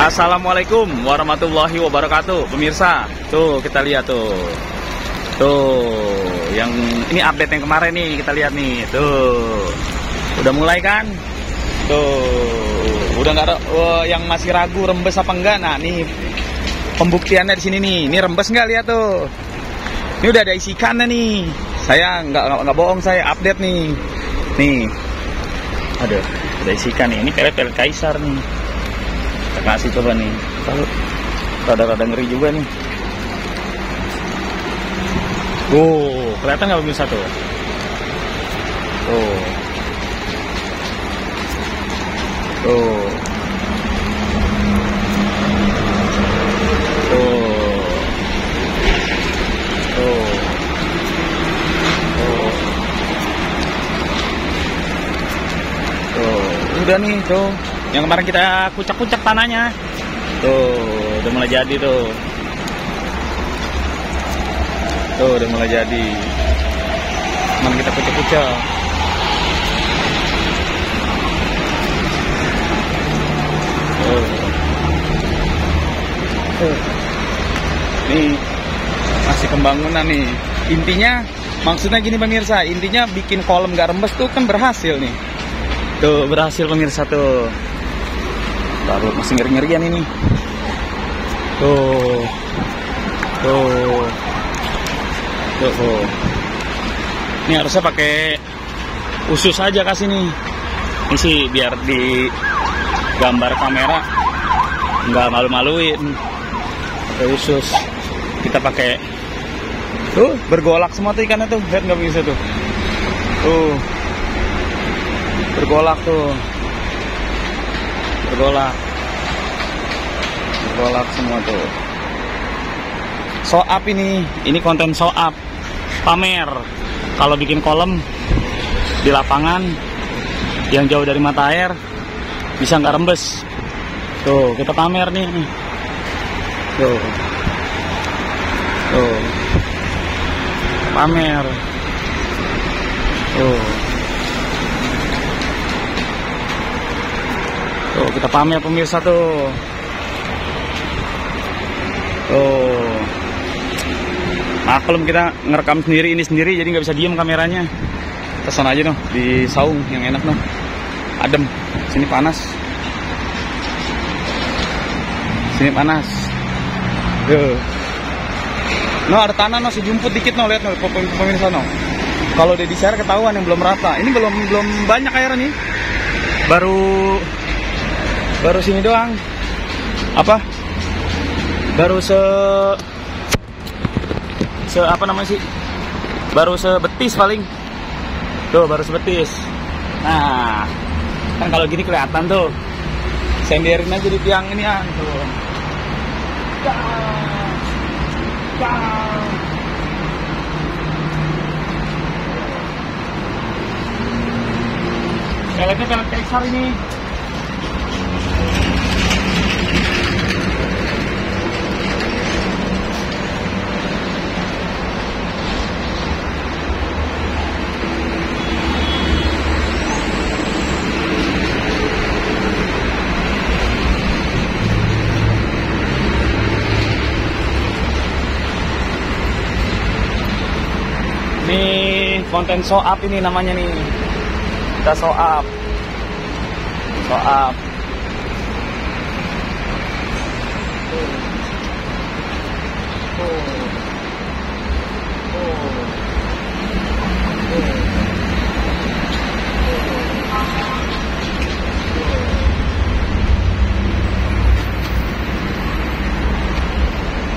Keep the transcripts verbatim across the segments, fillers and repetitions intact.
Assalamualaikum warahmatullahi wabarakatuh, pemirsa. Tuh kita lihat tuh, tuh yang ini update yang kemarin nih, kita lihat nih, tuh udah mulai kan? Tuh udah nggak ada uh, yang masih ragu rembes apa enggak? Nah nih pembuktiannya di sini nih, ini rembes nggak, lihat tuh. Ini udah ada isi ikannya nih. Saya nggak nggak bohong, saya update nih, nih. Aduh, ada isi ikan nih. Ini pelet-pelet kaisar nih. Kita kasih coba nih, kalau rada-rada ngeri juga nih. Wow, kelihatan nggak pemirsa tuh? Tuh, tuh, tuh, tuh, tuh, tuh. Udah nih tuh. Yang kemarin kita kucek-kucek tanahnya. Tuh, udah mulai jadi tuh. Tuh, udah mulai jadi. Cuman kita kucek-kucek. Tuh. Tuh. Nih, masih pembangunan nih. Intinya, maksudnya gini pemirsa, intinya bikin kolam gak rembes tuh kan berhasil nih. Tuh, berhasil pemirsa tuh. Baru masih ngeri-ngerian ini. Tuh. Tuh. Tuh. Tuh. Ini harusnya pakai usus aja kasih nih. Ini sih biar di gambar kamera nggak malu-maluin. Pakai usus. Kita pakai. Tuh, bergolak semua tuh ikannya tuh. Lihat nggak bisa tuh. Tuh. Bergolak tuh. Bergolak, bergolak semua tuh. Soap ini, ini konten soap, pamer. Kalau bikin kolam di lapangan yang jauh dari mata air, bisa nggak rembes. Tuh, kita pamer nih. Tuh, tuh, pamer. Tuh. Tuh, kita pamer pemirsa tuh. Tuh. Maklum kita ngerekam sendiri ini sendiri jadi nggak bisa diem kameranya. Pesan aja noh di saung yang enak noh. Adem. Sini panas. Sini panas. Tuh. Noh ada tanah noh sejumput dikit noh, lihat noh pemirsa noh. Kalau udah di share ketahuan yang belum rata. Ini belum belum banyak airnya nih. Baru baru sini doang apa baru se se apa namanya sih baru sebetis paling tuh, baru sebetis. Nah kan kalau gini kelihatan tuh, saya biarin aja di tiang ini kan tuh. Peletnya pelet kaisar ini. Ini konten soap ini namanya nih. Kita soap. Soap.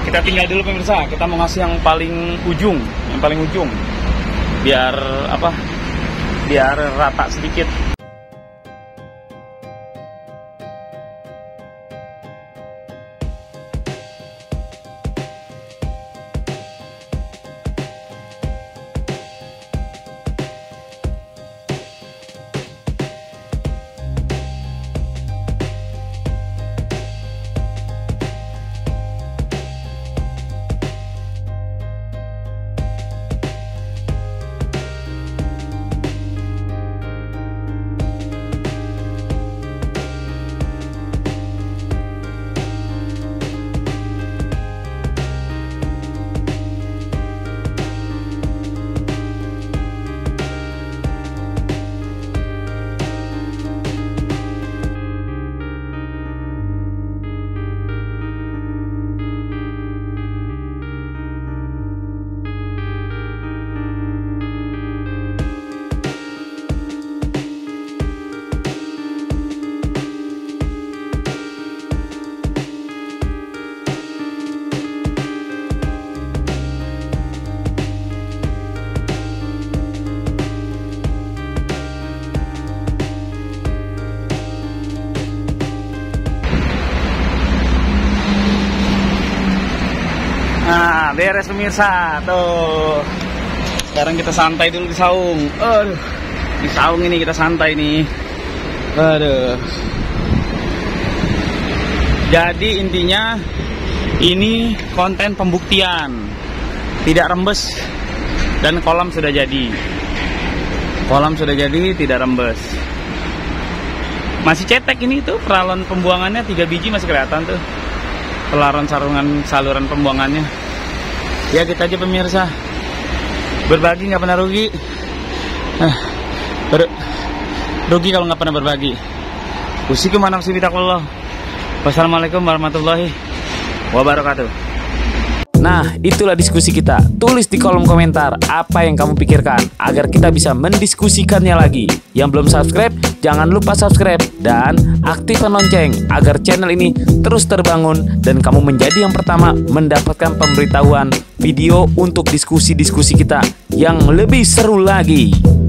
Kita tinggal dulu pemirsa, kita mau ngasih yang paling ujung, yang paling ujung. Biar apa? Biar rata sedikit. Nah, beres pemirsa. Tuh. Sekarang kita santai dulu di saung. Aduh. Di saung ini kita santai nih. Aduh. Jadi intinya ini konten pembuktian. Tidak rembes dan kolam sudah jadi. Kolam sudah jadi, tidak rembes. Masih cetek ini tuh peralon pembuangannya, tiga biji masih kelihatan tuh pelaron sarungan saluran pembuangannya. Ya kita aja pemirsa, berbagi nggak pernah rugi, eh, ber rugi kalau nggak pernah berbagi. Usikum anam subitakullah. Wassalamualaikum warahmatullahi wabarakatuh. Nah, itulah diskusi kita. Tulis di kolom komentar apa yang kamu pikirkan agar kita bisa mendiskusikannya lagi. Yang belum subscribe, jangan lupa subscribe dan aktifkan lonceng agar channel ini terus terbangun dan kamu menjadi yang pertama mendapatkan pemberitahuan video untuk diskusi-diskusi kita yang lebih seru lagi.